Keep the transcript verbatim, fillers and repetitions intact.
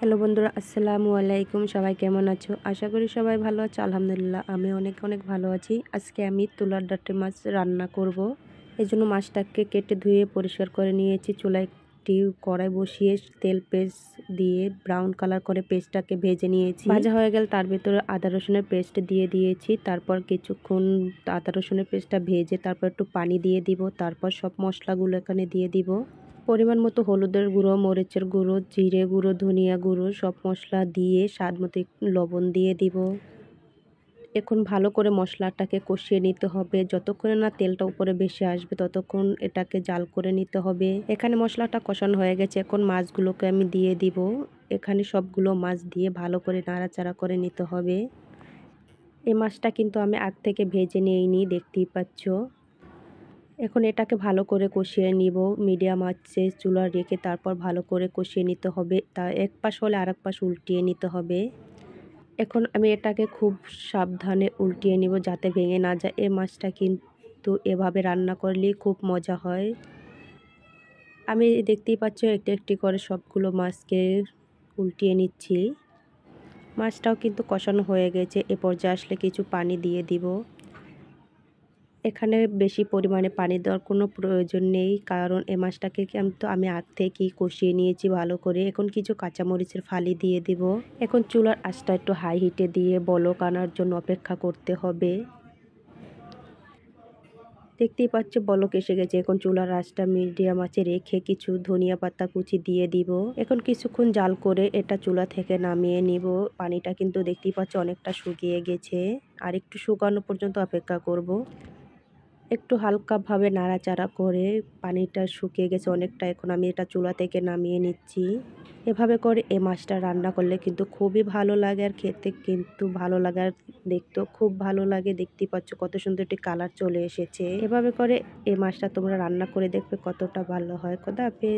Hello বন্ধুরা, আসসালামু আলাইকুম। সবাই কেমন আছো? আশা করি সবাই ভালো আছো। আলহামদুলিল্লাহ আমি অনেক অনেক ভালো আছি। আজকে আমি তুলার ডাটি মাছ রান্না করব। এই জন্য মাছটাকে কেটে ধুয়ে পরিষ্কার করে নিয়েছি। চুলায় একটি কড়াই বসিয়ে তেল পেস্ট দিয়ে ব্রাউন কালার করে পেস্টটাকে ভেজে নিয়েছি। ভাজা হয়ে গেলে তার ভিতরে আদা রসুনের পেস্ট দিয়ে দিয়েছি। তারপর কিছুক্ষণ আদা রসুনের পেস্টটা ভেজে তারপর একটু পানি দিয়ে দিব। তারপর সব মশলাগুলো এখানে দিয়ে দিব। পরিমাণ মতো হলুদের গুঁড়ো, মরিচের গুঁড়ো, জিরে গুঁড়ো, ধনিয়া গুঁড়ো, সব মশলা দিয়ে স্বাদ মতো লবণ দিয়ে দিব। এখন ভালো করে মশলাটাকে কষিয়ে নিতে হবে। যতক্ষণ না তেলটা উপরে ভেসে আসবে ততক্ষণ এটাকে জাল করে নিতে হবে। এখানে মশলাটা কষানো হয়ে গেছে, এখন মাছগুলোকে আমি দিয়ে দিব। এখানে সবগুলো মাছ দিয়ে ভালো করে নাড়াচাড়া করে নিতে হবে। এই মাছটা কিন্তু আমি আগ থেকে ভেজে নিয়েইনি, দেখতেই পাচ্ছ। এখন এটাকে ভালো করে কষিয়ে নিব। মিডিয়াম আঁচে চুলা রেখে তারপর ভালো করে কষিয়ে নিতে হবে। তা এক পাশ হলে আর এক পাশ উল্টিয়ে নিতে হবে। এখন আমি এটাকে খুব সাবধানে উল্টিয়ে নিব যাতে ভেঙে না যায়। এই মাছটা কিন্তু এভাবে রান্না করলেই খুব মজা হয়। আমি দেখতেই পাচ্ছি একটি একটি করে সবগুলো মাছকে উল্টিয়ে নিচ্ছি। মাছটাও কিন্তু কষানো হয়ে গেছে। এ পর্যায়ে আসলে কিছু পানি দিয়ে দিব। এখানে বেশি পরিমাণে পানি দেওয়ার কোনো প্রয়োজন নেই, কারণ এ মাছটাকে কিন্তু আমি আগ থেকেই কষিয়ে নিয়েছি ভালো করে। এখন কিছু কাঁচামরিচের ফালি দিয়ে দিব। এখন চুলার আঁচটা একটু হাই হিটে দিয়ে বলক আনার জন্য অপেক্ষা করতে হবে। দেখতেই পাচ্ছ বলক এসে গেছে। এখন চুলার আঁচটা মিডিয়াম আঁচে রেখে কিছু ধনিয়া পাতা কুচি দিয়ে দিব। এখন কিছুক্ষণ জাল করে এটা চুলা থেকে নামিয়ে নিব। পানিটা কিন্তু দেখতেই পাচ্ছ অনেকটা শুকিয়ে গেছে। আর একটু শুকানো পর্যন্ত অপেক্ষা করব। একটু হালকাভাবে নাড়াচাড়া করে পানিটা শুকিয়ে গেছে অনেকটা। এখন আমি এটা চুলা থেকে নামিয়ে নিচ্ছি। এভাবে করে এই মাছটা রান্না করলে কিন্তু খুবই ভালো লাগে, আর খেতে কিন্তু ভালো লাগে, আর দেখতেও খুব ভালো লাগে। দেখতেই পাচ্ছ কত সুন্দর একটি কালার চলে এসেছে। এভাবে করে এই মাছটা তোমরা রান্না করে দেখবে কতটা ভালো হয়। খোদা হাফেজ।